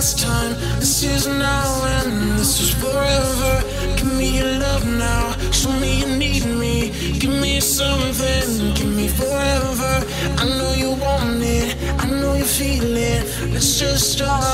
last time. This is now and this is forever. Give me your love now. Show me you need me. Give me something. Give me forever. I know you want it. I know you feel it. Let's just start.